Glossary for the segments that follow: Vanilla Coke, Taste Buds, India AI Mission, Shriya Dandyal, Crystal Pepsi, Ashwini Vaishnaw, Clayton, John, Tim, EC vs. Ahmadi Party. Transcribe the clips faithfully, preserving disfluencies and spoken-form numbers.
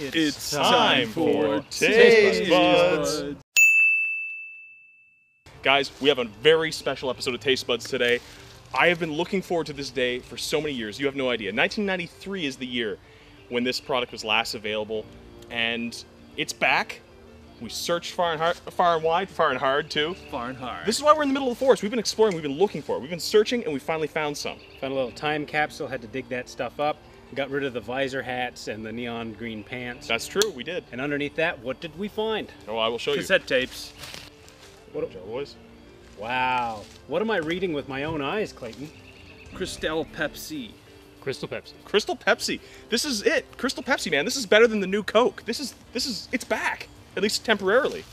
It's, it's time, time for Taste Buds. Buds. Guys, we have a very special episode of Taste Buds today. I have been looking forward to this day for so many years. You have no idea. nineteen ninety-three is the year when this product was last available, and it's back. We searched far and hard, far and wide, far and hard too. Far and hard. This is why we're in the middle of the forest. We've been exploring, we've been looking for it. We've been searching, and we finally found some. Found a little time capsule, had to dig that stuff up. Got rid of the visor hats and the neon green pants. That's true, we did. And underneath that, what did we find? Oh, I will show you. Cassette tapes. What, Joe boys? Wow. What am I reading with my own eyes, Clayton? Crystal Pepsi. Crystal Pepsi. Crystal Pepsi. This is it. Crystal Pepsi, man. This is better than the new Coke. This is, this is, it's back. At least temporarily.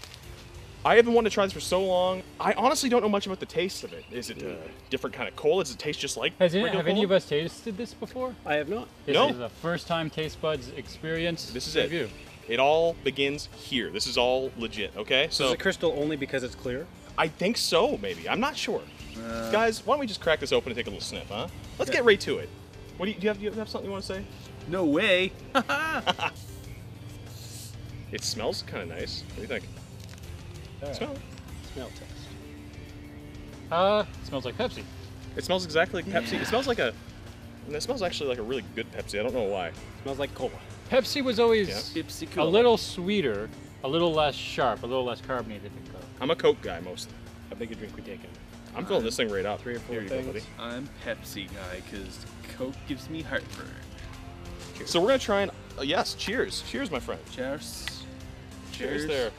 I haven't wanted to try this for so long. I honestly don't know much about the taste of it. Is it a different kind of cola? Does it taste just like Has it, Have cola? any of us tasted this before? I have not. This no. is the first time Taste Buds experience. This is review. it. It all begins here. This is all legit, okay? So, so is it crystal only because it's clear? I think so, maybe. I'm not sure. Uh, Guys, why don't we just crack this open and take a little sniff, huh? Let's yeah. get right to it. What do you, do you have, do you have something you want to say? No way. It smells kind of nice. What do you think? Right. Smell. Smell test. Uh, it smells like Pepsi. It smells exactly like Pepsi. Yeah. It smells like a, it smells actually like a really good Pepsi. I don't know why. It smells like cola. Pepsi was always yeah. Pepsi cola. A little sweeter, a little less sharp, a little less carbonated than Coke. I'm a Coke guy mostly. I think a drink we take in. I'm, I'm filling this thing right up. Three or four Here things. You go, buddy. I'm Pepsi guy because Coke gives me heartburn. Cheers. So we're gonna try and uh, yes, cheers, cheers, my friend. Cheers. Cheers, cheers there.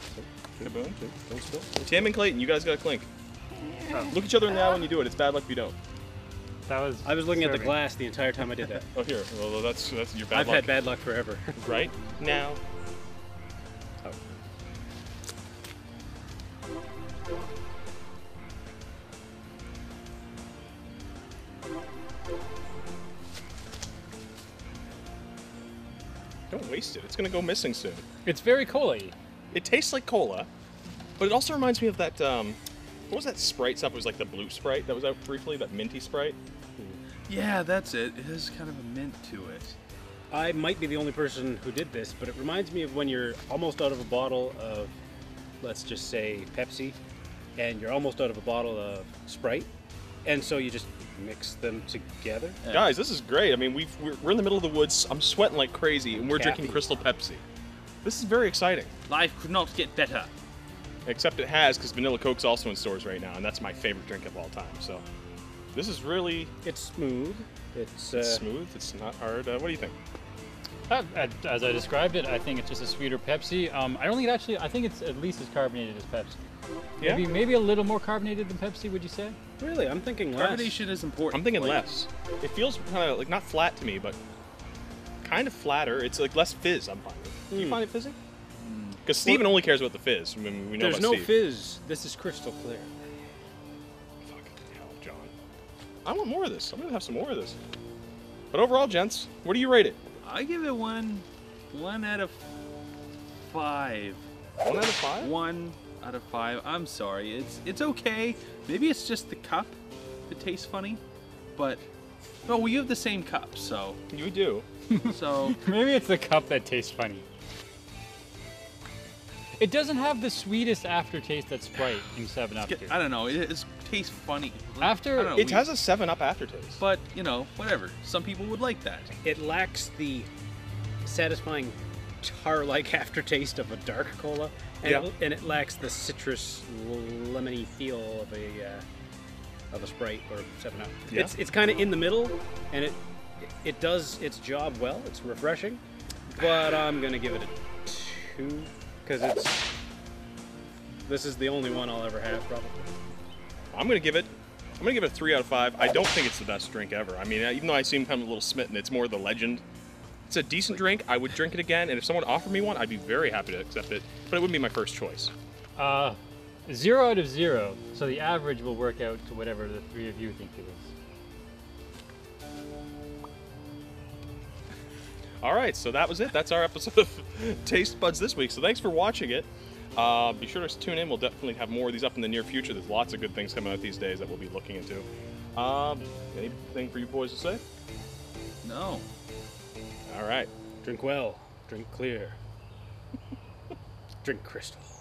Kaboom. Don't spill. Tim and Clayton, you guys got to clink. Oh. Look each other in the eye when you do it. It's bad luck if you don't. That was I was looking disturbing. at the glass the entire time I did that. Oh, here. Well, that's, that's your bad I've luck. I've had bad luck forever. Right now. Oh. Don't waste it. It's going to go missing soon. It's very cola-y. It tastes like cola, but it also reminds me of that, um, what was that Sprite stuff? It was like the blue Sprite that was out briefly, that minty Sprite. Yeah, that's it. It has kind of a mint to it. I might be the only person who did this, but it reminds me of when you're almost out of a bottle of, let's just say, Pepsi, and you're almost out of a bottle of Sprite, and so you just mix them together. Yeah. Guys, this is great. I mean, we've, we're, we're in the middle of the woods. I'm sweating like crazy, and we're Caffeine. drinking Crystal Pepsi. This is very exciting. Life could not get better. Except it has, because Vanilla Coke's also in stores right now, and that's my favorite drink of all time. So, this is really... It's smooth. It's, uh, it's smooth. It's not hard. Uh, what do you think? Uh, as I described it, I think it's just a sweeter Pepsi. Um, I don't think it actually... I think it's at least as carbonated as Pepsi. Yeah? Maybe, maybe a little more carbonated than Pepsi, would you say? Really? I'm thinking less. Carbonation is important. I'm thinking like, less. It feels kind of, like, not flat to me, but kind of flatter. It's, like, less fizz, I'm finding. Do you mm. find it fizzy? Because Steven well, only cares about the fizz. I mean, we know there's about no Steve. fizz. This is crystal clear. Fucking hell, John. I want more of this. I'm going to have some more of this. But overall, gents, what do you rate it? I give it one, one out of five. One out of five? One out of five. I'm sorry. It's, it's okay. Maybe it's just the cup that tastes funny. But, no, we have the same cup, so. You do. So maybe it's the cup that tastes funny. It doesn't have the sweetest aftertaste that Sprite in seven up did. I don't know. It, it tastes funny. After know, It we, has a seven up aftertaste. But, you know, whatever. Some people would like that. It lacks the satisfying tar-like aftertaste of a dark cola. And, yeah. it, and it lacks the citrus, lemony feel of a uh, of a Sprite or seven up. Yeah. It's, it's kind of in the middle, and it, it does its job well. It's refreshing. But I'm going to give it a two. Because it's, this is the only one I'll ever have, probably. I'm gonna give it, I'm gonna give it a three out of five. I don't think it's the best drink ever. I mean, even though I seem kind of a little smitten, it's more the legend. It's a decent drink. I would drink it again, and if someone offered me one, I'd be very happy to accept it. But it wouldn't be my first choice. Uh, zero out of zero. So the average will work out to whatever the three of you think it is. All right, so that was it. That's our episode of Taste Buds this week. So thanks for watching it. Uh, be sure to tune in. We'll definitely have more of these up in the near future. There's lots of good things coming out these days that we'll be looking into. Um, anything for you boys to say? No. All right. Drink well. Drink clear. Drink Crystal.